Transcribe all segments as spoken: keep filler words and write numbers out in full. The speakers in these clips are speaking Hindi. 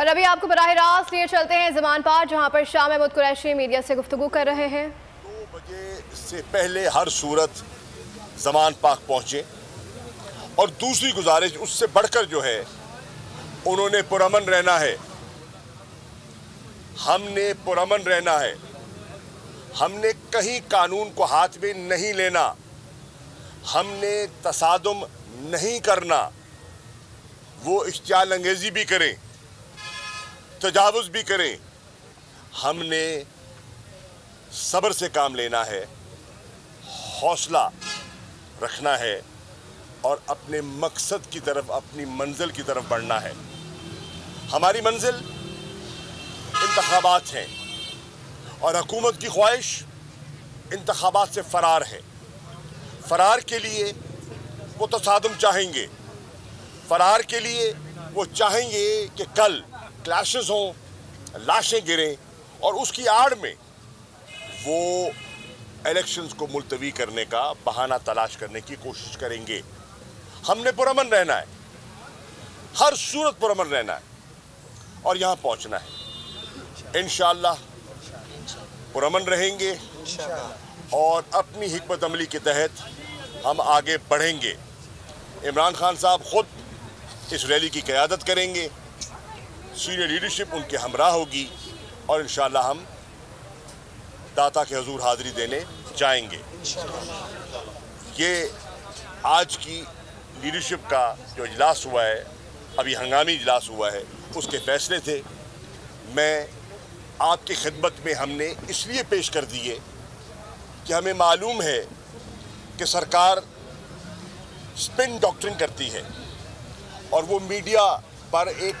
और अभी आपको बराह रास्त लिए चलते हैं जमान पार, जहाँ पर शाह महमूद कुरैशी मीडिया से गुफ्तगू कर रहे हैं। दो बजे से पहले हर सूरत जमान पार्क पहुँचे और दूसरी गुजारिश उससे बढ़कर जो है उन्होंने पुरअमन रहना है, हमने पुरअमन रहना है, हमने कहीं कानून को हाथ में नहीं लेना, हमने तसादुम नहीं करना। वो इश्तियाल अंगेज़ी भी करें, तजावुज़ भी करें, हमने सब्र से काम लेना है, हौसला रखना है और अपने मकसद की तरफ, अपनी मंजिल की तरफ बढ़ना है। हमारी मंजिल इंतखाबात हैं और हुकूमत की ख्वाहिश इंतखाबात से फ़रार है। फ़रार के लिए वो तसादुम चाहेंगे, फ़रार के लिए वो चाहेंगे कि कल क्लैशेस हों, लाशें गिरें और उसकी आड़ में वो इलेक्शंस को मुलतवी करने का बहाना तलाश करने की कोशिश करेंगे। हमने पुरअमन रहना है, हर सूरत पुरअमन रहना है और यहाँ पहुँचना है। इंशाअल्लाह पुरअमन रहेंगे और अपनी हिकमत अमली के तहत हम आगे बढ़ेंगे। इमरान खान साहब ख़ुद इस रैली की क़यादत करेंगे, सीनियर लीडरशिप उनके हमराह होगी और इंशाअल्लाह हम दाता के हजूर हाज़री देने जाएंगे। ये आज की लीडरशिप का जो इजलास हुआ है, अभी हंगामी इजलास हुआ है, उसके फैसले थे मैं आपकी खिदमत में हमने इसलिए पेश कर दिए कि हमें मालूम है कि सरकार स्पिन डॉक्ट्रिन करती है और वो मीडिया पर एक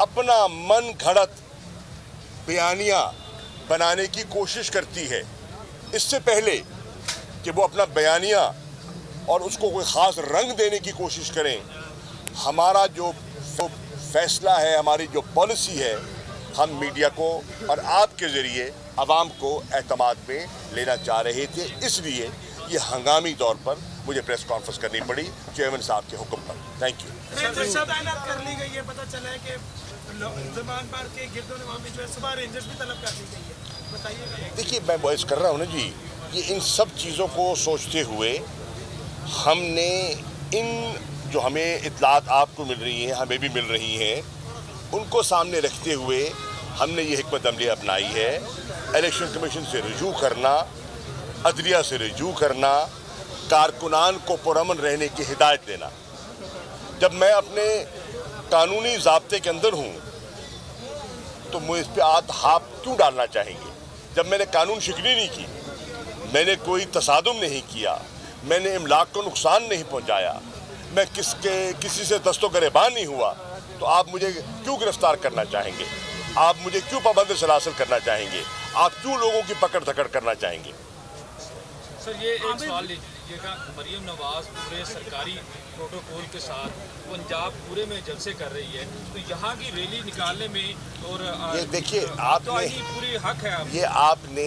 अपना मन घड़त बयानिया बनाने की कोशिश करती है। इससे पहले कि वो अपना बयानिया और उसको कोई ख़ास रंग देने की कोशिश करें, हमारा जो फैसला है, हमारी जो पॉलिसी है, हम मीडिया को और आपके ज़रिए आवाम को एतमाद में लेना चाह रहे थे। इसलिए ये हंगामी दौर पर मुझे प्रेस कॉन्फ्रेंस करनी पड़ी चेयरमैन साहब के हुक्म पर। Thank you. पता चला है कि ज़मान पार के गिर्दोनवाम में जो है सुबह रेंजर्स भी तलब कर दी गई है, बताइएगा। देखिए मैं बहस कर रहा हूँ ना जी, ये इन सब चीज़ों को सोचते हुए हमने इन जो हमें इतलात आपको मिल रही है, हमें भी मिल रही हैं, उनको सामने रखते हुए हमने ये हिकमत अमली अपनाई है। इलेक्शन कमीशन से रजू करना, अदलिया से रजू करना, कारकुनान को पुरअमन रहने की हिदायत देना। जब मैं अपने कानूनी ज़ाब्ते के अंदर हूँ तो मुझे इस पर हाथ हाथ क्यों डालना चाहेंगे? जब मैंने कानून शिकनी नहीं की, मैंने कोई तसादुम नहीं किया, मैंने इमलाक को नुकसान नहीं पहुँचाया, मैं किसके किसी से दस्तो गरेबान नहीं हुआ, तो आप मुझे क्यों गिरफ्तार करना चाहेंगे? आप मुझे क्यों पाबंद सलासल करना चाहेंगे? आप क्यों लोगों की पकड़ धकड़ करना चाहेंगे? सर ये एक सवाल ले लीजिएगा, मरियम नवाज पूरे सरकारी प्रोटोकॉल के साथ पंजाब पूरे में जलसे कर रही है, तो यहाँ की रैली निकालने में और ये देखिए आपने पूरी हक है, ये आपने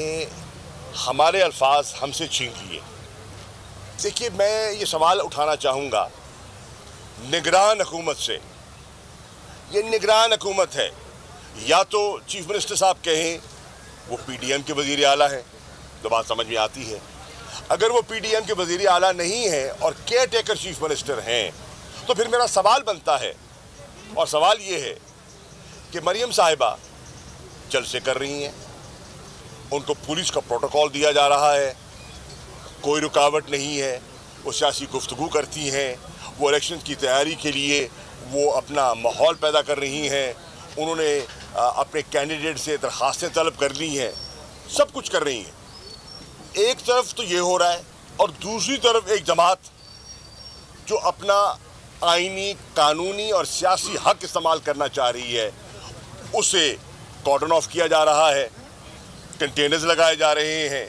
हमारे अल्फाज हमसे छीन लिए। देखिए मैं ये सवाल उठाना चाहूँगा निगरान हुकूमत से। ये निगरान हुकूमत है, या तो चीफ मिनिस्टर साहब कहें वो पीडीएम के वज़ीर आला है, तो बात समझ में आती है। अगर वो पीडीएम के वज़ीर आला नहीं है और केयर टेकर चीफ मिनिस्टर हैं, तो फिर मेरा सवाल बनता है और सवाल ये है कि मरियम साहिबा जलसे कर रही हैं, उनको पुलिस का प्रोटोकॉल दिया जा रहा है, कोई रुकावट नहीं है, वो सियासी गुफ्तगू करती हैं, वो इलेक्शन की तैयारी के लिए वो अपना माहौल पैदा कर रही हैं, उन्होंने अपने कैंडिडेट से दरख्वास्तें तलब कर ली हैं, सब कुछ कर रही हैं। एक तरफ तो ये हो रहा है और दूसरी तरफ एक जमात जो अपना आइनी, कानूनी और सियासी हक इस्तेमाल करना चाह रही है, उसे कॉर्डन ऑफ किया जा रहा है, कंटेनर्स लगाए जा रहे हैं,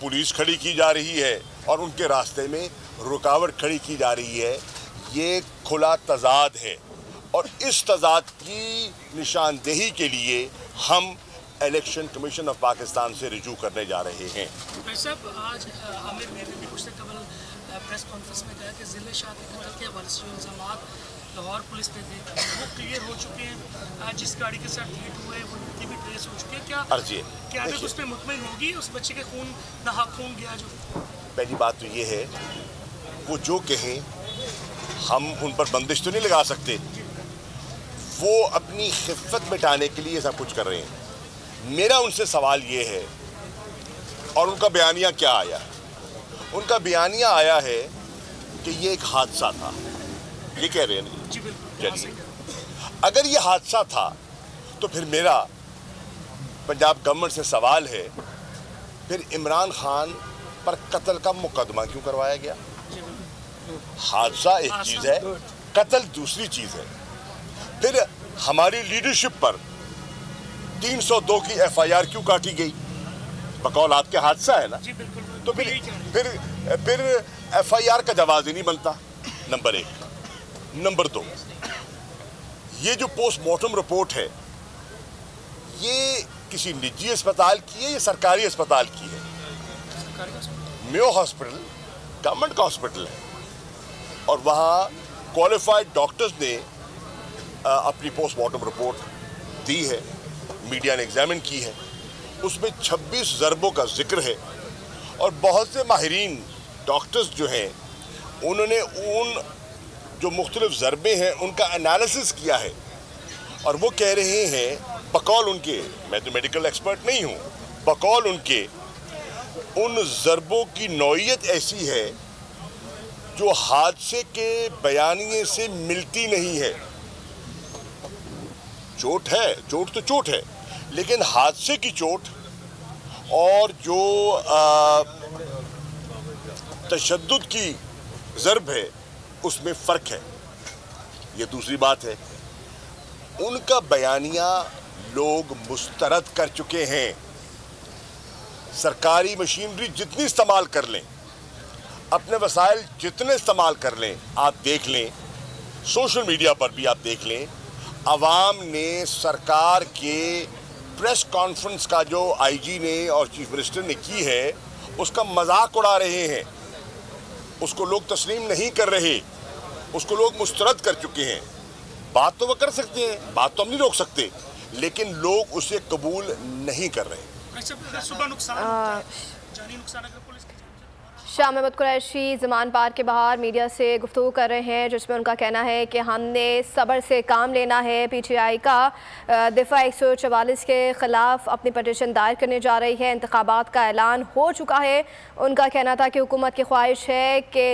पुलिस खड़ी की जा रही है और उनके रास्ते में रुकावट खड़ी की जा रही है। ये खुला तजाद है और इस तजाद की निशानदेही के लिए हम इलेक्शन कमीशन ऑफ पाकिस्तान से रिजू करने जा रहे हैं। भाई साहब आज आमिर ने भी कुछ देर पहले प्रेस कॉन्फ्रेंस में कहा कि जिले शादी के हवाले से इल्ज़ामात लाहौर पुलिस में थे वो क्लियर हो चुके हैं। जिस गाड़ी के साथ हिट हुए वो नीति भी ट्रेस हो चुके हैं। क्या क्या तक उस पर मुतमिन होगी? उस बच्चे के खून नाहक खून गया जो। पहली बात तो ये है वो जो कहें हम उन पर बंदिश तो नहीं लगा सकते। वो अपनी खिफत मिटाने के लिए सब कुछ कर रहे हैं। मेरा उनसे सवाल ये है और उनका बयानिया क्या आया? उनका बयानिया आया है कि ये एक हादसा था, ये कह रहे हैं। चलिए, अगर ये हादसा था तो फिर मेरा पंजाब गवर्नमेंट से सवाल है, फिर इमरान खान पर कत्ल का मुकदमा क्यों करवाया गया? हादसा एक चीज़ है, कत्ल दूसरी चीज़ है। फिर हमारी लीडरशिप पर तीन सौ दो की एफ आई आर क्यों काटी गई? बकौल आपके हादसा है ना। तो फिर फिर फिर एफ आई आर का जवाब ही नहीं बनता। नंबर एक। नंबर दो, ये जो पोस्टमार्टम रिपोर्ट है ये किसी निजी अस्पताल की है या सरकारी अस्पताल की है? मेयो हॉस्पिटल गवर्नमेंट का हॉस्पिटल है और वहाँ क्वालिफाइड डॉक्टर्स ने अपनी पोस्टमार्टम रिपोर्ट दी है, मीडिया ने एग्जामिन की है। उसमें छब्बीस ज़रबों का जिक्र है और बहुत से माहिरीन डॉक्टर्स जो हैं उन्होंने उन जो मुख्तलिफ ज़रबे हैं उनका एनालिसिस किया है और वो कह रहे हैं बकौल उनके, मैं तो मेडिकल एक्सपर्ट नहीं हूँ, बकौल उनके उन ज़रबों की नौइयत ऐसी है जो हादसे के बयानिए से मिलती नहीं है। चोट है, चोट तो चोट है, लेकिन हादसे की चोट और जो तशद्दुद की ज़रब है उसमें फ़र्क है। ये दूसरी बात है। उनका बयानिया लोग मुस्तरद कर चुके हैं। सरकारी मशीनरी जितनी इस्तेमाल कर लें, अपने वसाइल जितने इस्तेमाल कर लें, आप देख लें, सोशल मीडिया पर भी आप देख लें, आवाम ने सरकार के प्रेस कॉन्फ्रेंस का जो आई जी ने और चीफ मिनिस्टर ने की है उसका मजाक उड़ा रहे हैं। उसको लोग तस्लीम नहीं कर रहे, उसको लोग मुस्तरद कर चुके हैं। बात तो वह कर सकते हैं, बात तो हम नहीं रोक सकते, लेकिन लोग उसे कबूल नहीं कर रहे। शाह महमूद कुरैशी ज़मान पार्क के बाहर मीडिया से गुफ्तगू कर रहे हैं जिसमें उनका कहना है कि हमने सब्र से काम लेना है। पी टी आई का दिफा एक सौ चवालीस के ख़िलाफ़ अपनी पटिशन दायर करने जा रही है। इंतखाबात का ऐलान हो चुका है। उनका कहना था कि हुकूमत की ख्वाहिश है कि